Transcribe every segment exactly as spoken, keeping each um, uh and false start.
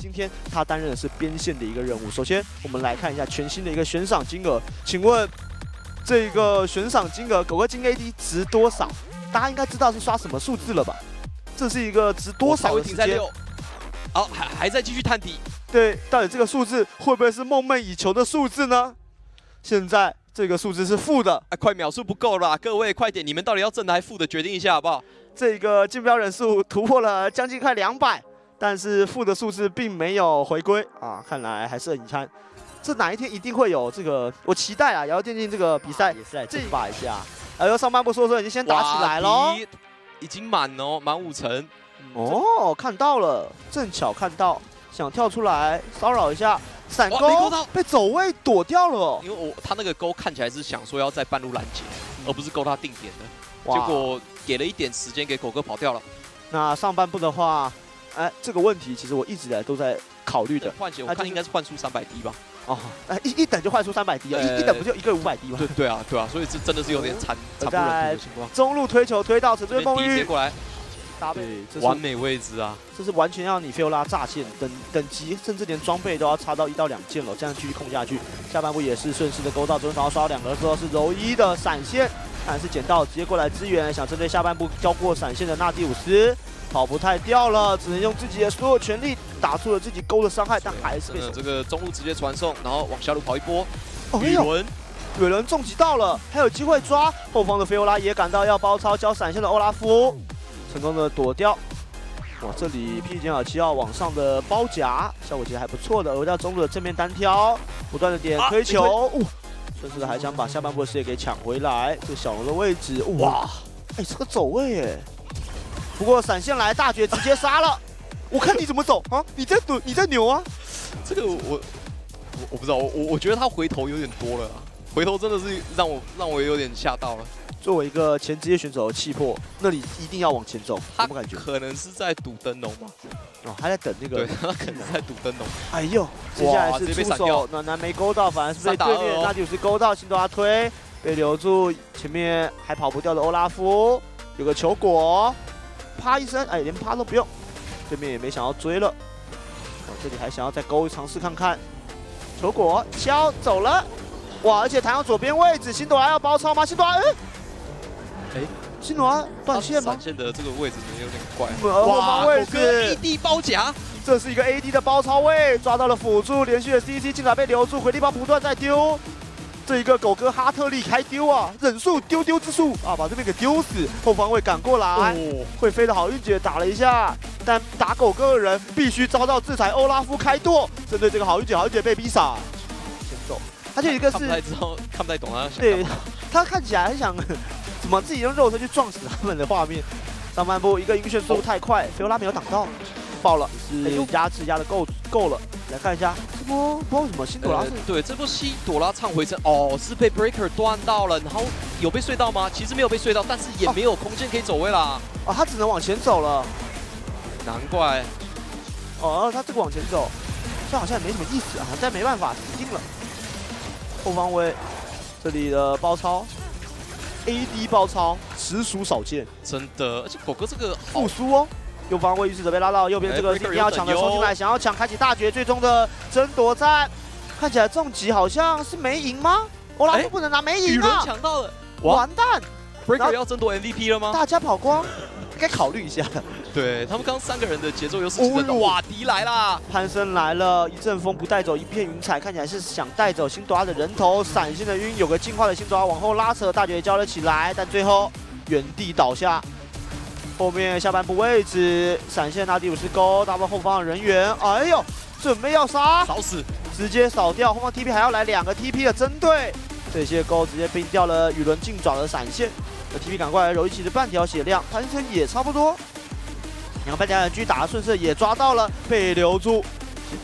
今天他担任的是边线的一个任务。首先，我们来看一下全新的一个悬赏金额。请问这个悬赏金额，狗哥菁英 A D 值多少？大家应该知道是刷什么数字了吧？这是一个值多少的时间？好，还还在继续探底。对，到底这个数字会不会是梦寐以求的数字呢？现在这个数字是负的，啊，快秒数不够了，各位快点，你们到底要正的还负的，决定一下好不好？这个竞标人数突破了将近快两百。 但是负的数字并没有回归啊，看来还是很遗憾。这哪一天一定会有这个，我期待啊！遥遥电竞这个比赛也是来争霸一下。哎呦，上半部说说已经先打起来喽，已经满哦，满五成。哦，看到了，正巧看到，想跳出来骚扰一下，闪钩被走位躲掉了。因为我他那个钩看起来是想说要在半路拦截，而不是勾他定点的，结果给了一点时间给狗哥跑掉了。那上半部的话。 哎，这个问题其实我一直来都在考虑的。换血，我看应该是换出三百滴吧。哦，哎，一一等就换出三百滴，一一等不就一个五百滴吗？对对啊，对啊，所以这真的是有点惨惨不忍睹的情况。中路推球推到陈醉梦玉，接过来，搭配完美位置啊！这是完全让你菲欧拉炸线，等等级甚至连装备都要差到一到两件了，这样继续控下去。下半部也是顺势的勾到中防，刷两个之后是柔一的闪现，但是捡到直接过来支援，想针对下半部交过闪现的纳蒂武斯。 跑不太掉了，只能用自己的所有全力打出了自己勾的伤害，但还是被这个中路直接传送，然后往下路跑一波。哦，雨伦，雨伦重击到了，还有机会抓。后方的菲欧拉也感到要包抄，交闪现的欧拉夫，成功的躲掉。哇，这里 P 减小七要往上的包夹，效果其实还不错的，回到中路的正面单挑，不断的点推球，顺势的还想把下半部的视野给抢回来。这个小龙的位置，哇，哎，这个走位哎。 不过闪现来，大绝直接杀了。我看你怎么走啊！你在躲，你在扭啊！这个我我我不知道，我我觉得他回头有点多了、啊，回头真的是让我让我有点吓到了。作为一个前职业选手的气魄，那里一定要往前走。他感觉可能是在赌灯笼吧？哦，还在等那个，对，他可能在赌灯笼。哎呦，接下来是出手，暖男没勾到，反而是被对面的大绝是勾到，心都要推，被留住。前面还跑不掉的欧拉夫有个球果。 啪一声，哎，连啪都不用，对面也没想要追了。哦，这里还想要再勾尝试看看，球果敲走了，哇！而且弹到左边位置，辛朵拉要包抄吗？辛朵拉，哎、欸，辛朵拉断线吗？闪现的这个位置有点怪。哇，狗哥 A D 包夹，这是一个 A D 的包抄位，抓到了辅助，连续的 C C 竟然被留住，回力包不断在丢。 这一个狗哥哈特利开丢啊，忍术丢丢之术啊，把这边给丢死。后方会赶过来，哦、会飞的好运姐打了一下，但打狗哥的人必须遭到制裁。欧拉夫开剁，针对这个好运姐，好运姐被逼傻，先走。他就一个是看不太知道，看不太懂啊。对，他看起来很想怎么自己用肉身去撞死他们的画面。上半部一个晕眩速度太快，菲欧拉没有挡到，爆了，是压制压的够够了。 来看一下这波，不知道什么辛朵拉是、呃、对这波辛朵拉唱回声哦，是被 breaker 断到了，然后有被碎到吗？其实没有被碎到，但是也没有空间可以走位啦。哦，他只能往前走了，难怪。哦，他这个往前走，这好像也没什么意思啊，但没办法，死定了。后方位这里的包抄 ，A D 包抄实属少见，真的。而且狗哥这个复苏哦。 右方位置者被拉到右边，这个一定要抢的冲进来，想要抢开启大决最终的争夺战。看起来重击好像是没赢吗？欧拉夫不能拿没赢啊！雨伦抢到了，完蛋 ！Breaker 要争夺 M V P 了吗？大家跑光，应该考虑一下。对他们刚三个人的节奏优势。瓦迪来啦！潘森来了，一阵风不带走一片云彩，看起来是想带走辛朵拉的人头。闪现的晕，有个进化的辛朵拉往后拉扯，大决交了起来，但最后原地倒下。 后面下半部位置闪现拿第五十勾，打爆后方的人员。哎呦，准备要杀，扫死，直接扫掉。后方 T P 还要来两个 T P 的针对，这些勾直接冰掉了雨伦近爪的闪现。那 T P 赶过来，柔一奇的半条血量，潘森也差不多。两半条人狙打的顺势也抓到了，被留住，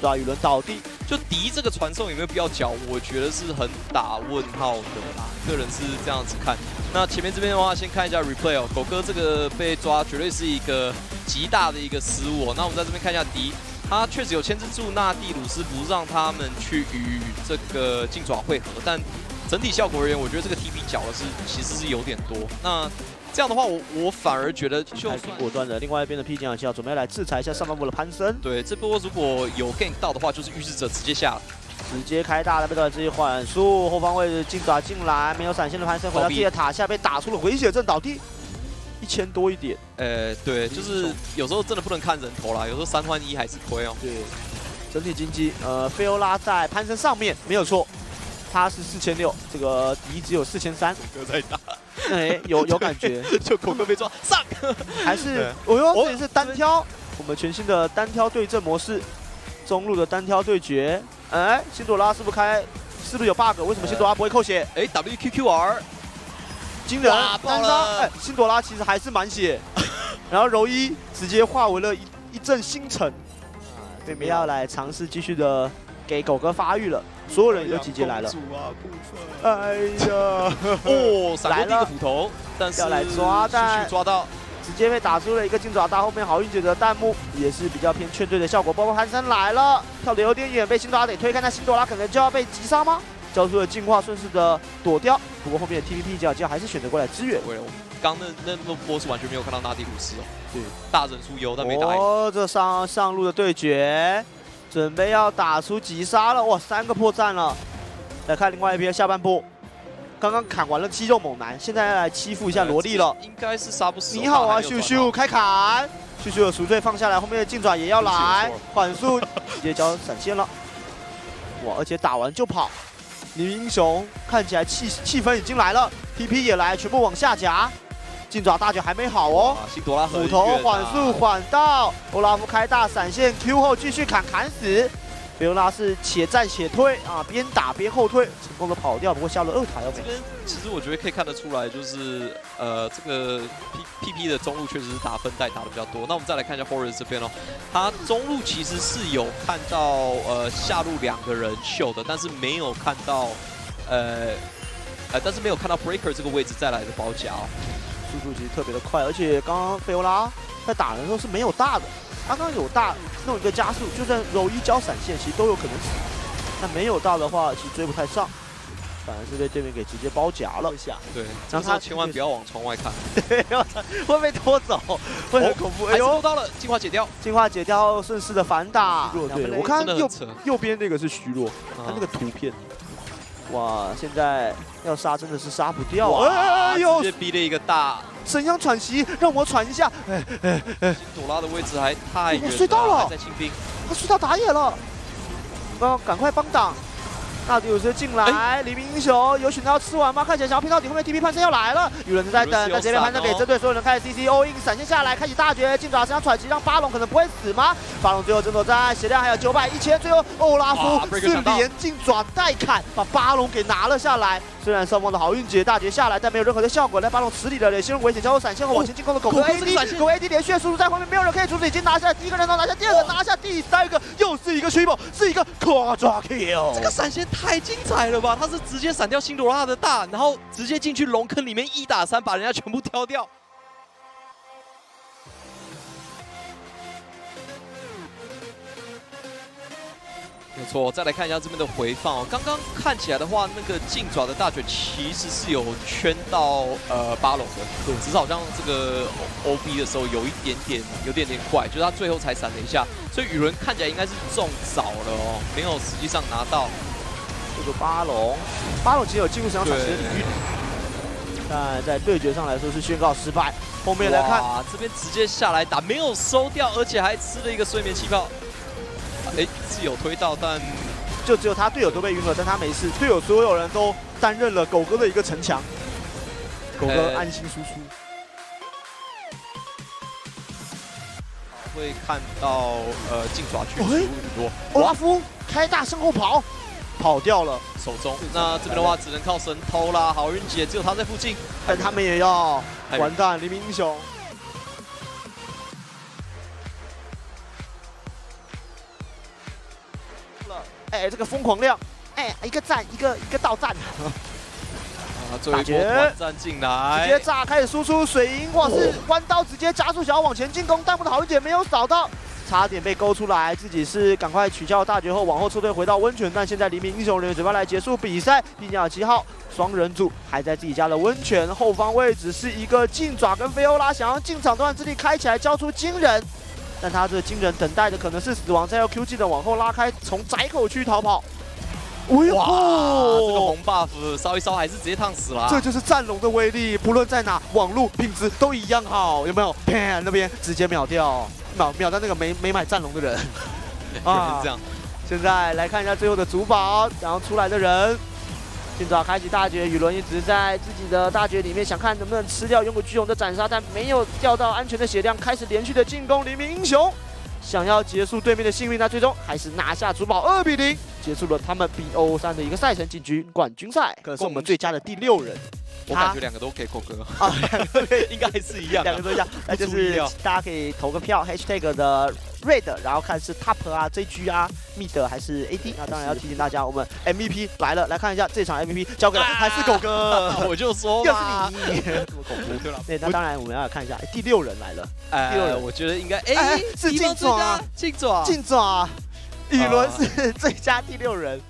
抓雨伦倒地。就敌这个传送有没有必要缴？我觉得是很打问号的啦，个人是这样子看。 那前面这边的话，先看一下 replay 哦，狗哥这个被抓绝对是一个极大的一个失误哦。那我们在这边看一下敌，他确实有牵制住纳蒂鲁斯，不让他们去与这个劲爪汇合，但整体效果而言，我觉得这个 T P 缴的是其实是有点多。那这样的话我，我我反而觉得就算果断的。另外一边的 P 两下准备来制裁一下上半波的潘森。对，这波如果有 gank 到的话，就是预示者直接下了。 直接开大的被段直接缓速，后方位置进打进来，没有闪现的潘森回到自己的塔下被打出了回血阵倒地，一千多一点。呃，对，就是有时候真的不能看人头啦，有时候三换一还是亏哦。对，整体经济，呃，菲欧拉在潘森上面没有错，他是四千六，这个敌只有四千三。狗哥在打，哎，有有感觉，就狗哥被抓上，还是哦哟，这也是单挑，我们全新的单挑对阵模式，中路的单挑对决。 哎，辛朵拉是不是开？是不是有 bug？ 为什么辛朵拉不会扣血？哎 ，W Q Q R， 惊人！爆了！哎，辛朵拉其实还是满血，然后柔一直接化为了一一阵星辰。对面要来尝试继续的给狗哥发育了，所有人都集结来了。哎呀！哦，来了斧头，但是要来抓蛋，抓到，直接被打出了一个金爪大。后面好运姐的弹幕也是比较偏劝退的效果，包括潘森来了。 跳得有点远，被辛朵拉给推开，那辛朵拉可能就要被击杀吗？交出了进化，顺势的躲掉。不过后面的 T P P 角角还是选择过来支援。对，我刚那那那波是完全没有看到纳迪鲁斯哦。对，大人出优，但没打。哦，这上上路的对决，准备要打出击杀了。哇，三个破绽了。来看另外一边下半波，刚刚砍完了肌肉猛男，现在要来欺负一下萝莉了。应该是杀不死。你好啊，秀秀，开砍。 迅速的赎罪放下来，后面的劲爪也要来，缓速直接交闪现了。哇！而且打完就跑，女英雄看起来气气氛已经来了 ，T P 也来，全部往下夹。劲爪大脚还没好哦，辛朵拉斧头缓速缓到，欧拉夫开大闪现 Q 后继续砍砍死。菲欧拉是且战且退啊，边打边后退，成功的跑掉，不过下了二塔要没。其实我觉得可以看得出来，就是呃，这个 P P P 的中路确实是打分带打的比较多。那我们再来看一下 Horus 这边哦，他中路其实是有看到呃下路两个人秀的，但是没有看到呃呃，但是没有看到 Breaker 这个位置再来的包夹哦，速度其实特别的快，而且刚刚菲欧拉在打的时候是没有大的，他刚刚有大弄一个加速，就算柔一交闪现，其实都有可能死。那没有大的话，其实追不太上。 反而是被对面给直接包夹了一下，对，但是千万不要往窗外看，对，会被拖走，会很恐怖。哎呦，到了，进化解掉，进化解掉，顺势的反打。对，我看右右边那个是虚弱，他那个图片，哇，现在要杀真的是杀不掉啊！哎呦，直接逼了一个大神像喘息，让我喘一下。哎哎哎，辛朵拉的位置还太远了，睡到了，在清兵，他睡到打野了，要赶快帮挡。 纳迪鲁斯进来，黎明英雄有选择要吃完吗？看起来想要拼到底，后面 T P 潘森要来了，有人在等，但这边潘森给针对所有人开始 C C all in， 闪现下来，开启大绝，进爪身上喘息，让巴龙可能不会死吗？巴龙最后争夺战，血量还有九百、一千，最后欧拉夫是连进爪带砍，把巴龙给拿了下来。虽然双方的好运姐大绝下来，但没有任何的效果，来巴龙池里的人陷入危险，交出闪现后往前进攻的狗哥 A D， 狗 A D 连血输出在后面，没有人可以阻止，已经拿下第一个人头，拿下第二个，拿下第三个，又是一个 triple， 是一个跨抓 kill， 这个闪现。 太精彩了吧！他是直接闪掉辛朵拉的大，然后直接进去龙坑里面一打三，把人家全部挑掉。没错，再来看一下这边的回放哦。刚刚看起来的话，那个劲爪的大腿其实是有圈到呃巴龙的，只是好像这个 O B 的时候有一点点有点点快，就是他最后才闪了一下，所以雨伦看起来应该是中招了哦，没有实际上拿到。 这个巴龙，巴龙其实有进入想抢时的领域，但在对决上来说是宣告失败。后面来看，这边直接下来打，没有收掉，而且还吃了一个睡眠气泡。哎、啊，是有推到，但就只有他队友都被晕了，但他没事。队友所有人都担任了狗哥的一个城墙，狗哥安心输出。欸、会看到呃劲爪去输入很多，欧拉夫开大向后跑。 跑掉了手中，那这边的话只能靠神偷啦。好运姐只有她在附近，但他们也要完蛋。黎明英雄，哎，这个疯狂量，哎，一个赞，一个一个到赞。啊，最后一波完赞进来，直接炸开始输出水银，哇，是弯刀直接加速想要往前进攻，弹幕的好运姐没有扫到。差点被勾出来，自己是赶快取消大绝后往后撤退回到温泉，但现在黎明英雄人员准备来结束比赛，毕竟七号双人组还在自己家的温泉后方位置，是一个劲爪跟菲欧拉想要进场段之力开起来交出惊人，但他这惊人等待的可能是死亡，再要 Q 技能往后拉开，从窄口区逃跑。 哇！这个红 buff 烧一烧还是直接烫死了、啊。这就是战龙的威力，不论在哪，网路品质都一样好，有没有？砰！那边直接秒掉，秒秒掉那个没没买战龙的人。啊，这样。现在来看一下最后的主宝，然后出来的人，尽早开启大绝。雨伦一直在自己的大绝里面，想看能不能吃掉永古巨龙的斩杀，但没有掉到安全的血量，开始连续的进攻黎明英雄。 想要结束对面的幸运，那最终还是拿下主宝，二比零结束了他们 B O 三的一个赛程，进军冠军赛，可是我们最佳的第六人。我感觉两个都给狗哥啊，两个应该是一样，两个都一样。那就是大家可以投个票 ，#hashtag 的 red， 然后看是 top 啊、J G 啊、mid 还是 A D。那当然要提醒大家，我们 M V P 来了，来看一下这场 M V P 交给了还是狗哥，我就说又是你，这么恐怖对了。对，那当然我们要看一下第六人来了。哎，第六人我觉得应该哎是劲爪，劲爪，劲爪，雨伦是最佳第六人。